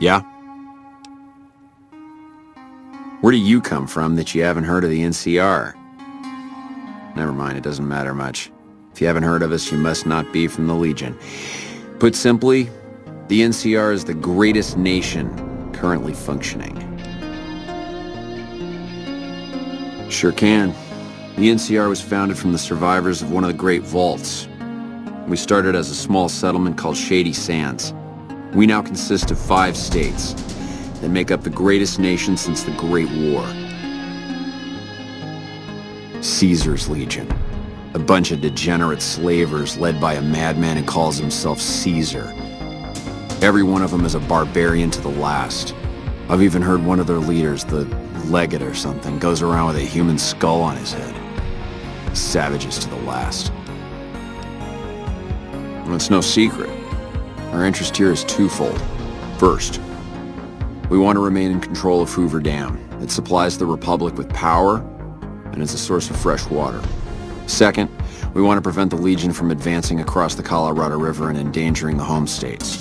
Yeah? Where do you come from that you haven't heard of the NCR? Never mind, it doesn't matter much. If you haven't heard of us, you must not be from the Legion. Put simply, the NCR is the greatest nation currently functioning. Sure can. The NCR was founded from the survivors of one of the Great Vaults. We started as a small settlement called Shady Sands. We now consist of 5 states that make up the greatest nation since the Great War. Caesar's Legion. A bunch of degenerate slavers led by a madman who calls himself Caesar. Every one of them is a barbarian to the last. I've even heard one of their leaders, the Legate or something, goes around with a human skull on his head. Savages to the last. And it's no secret. Our interest here is twofold. First, we want to remain in control of Hoover Dam. It supplies the Republic with power, and it's a source of fresh water. Second, we want to prevent the Legion from advancing across the Colorado River and endangering the home states.